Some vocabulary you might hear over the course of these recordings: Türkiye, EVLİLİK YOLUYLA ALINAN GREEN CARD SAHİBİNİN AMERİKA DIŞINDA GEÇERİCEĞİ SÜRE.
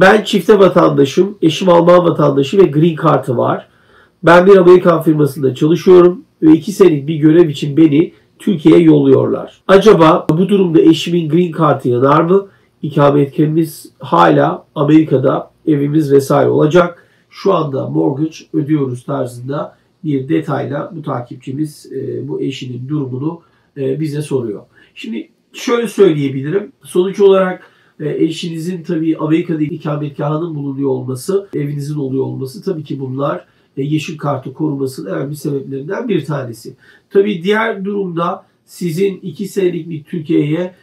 Ben çifte vatandaşım, eşim Alman vatandaşı ve green card'ı var. Ben bir Amerikan firmasında çalışıyorum ve 2 senelik bir görev için beni Türkiye'ye yolluyorlar. Acaba bu durumda eşimin green card'ı yanar mı? İkametgahımız hala Amerika'da, evimiz vesaire olacak. Şu anda mortgage ödüyoruz tarzında bir detayla bu takipçimiz bu eşinin durumunu bize soruyor. Şimdi şöyle söyleyebilirim. Sonuç olarak eşinizin tabii Amerika'da ikametgahının bulunuyor olması, evinizin oluyor olması tabii ki bunlar yeşil kartı korumasının önemli sebeplerinden bir tanesi. Tabii diğer durumda sizin 2 senelik bir Türkiye'ye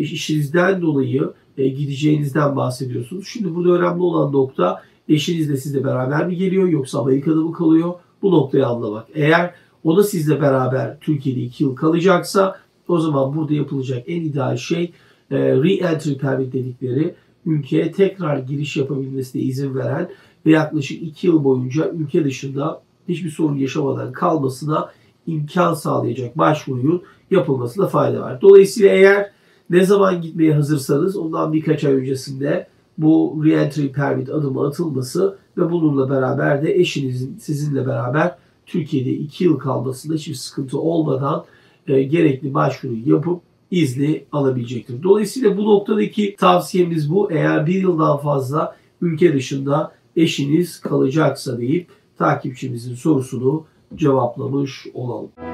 işinizden dolayı gideceğinizden bahsediyorsunuz. Şimdi burada önemli olan nokta eşinizle sizle beraber mi geliyor yoksa Amerika'da mı kalıyor? Bu noktayı anlamak. Eğer o da sizle beraber Türkiye'de 2 yıl kalacaksa o zaman burada yapılacak en ideal şey re-entry permit dedikleri ülkeye tekrar giriş yapabilmesine izin veren ve yaklaşık 2 yıl boyunca ülke dışında hiçbir sorun yaşamadan kalmasına imkan sağlayacak başvurunun yapılmasına fayda var. Dolayısıyla eğer ne zaman gitmeye hazırsanız ondan birkaç ay öncesinde bu re-entry permit adımı atılması ve bununla beraber de eşinizin sizinle beraber Türkiye'de 2 yıl kalmasında hiçbir sıkıntı olmadan gerekli başvuruyu yapıp izni alabilecektir. Dolayısıyla bu noktadaki tavsiyemiz bu. Eğer 1 yıldan fazla ülke dışında eşiniz kalacaksa deyip takipçimizin sorusunu cevaplamış olalım.